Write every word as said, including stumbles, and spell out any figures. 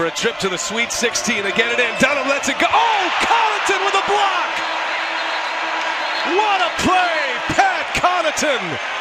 for a trip to the Sweet sixteen. Again and in. Dunham lets it go. Oh, Connaughton with a block! What a play! Pat Connaughton!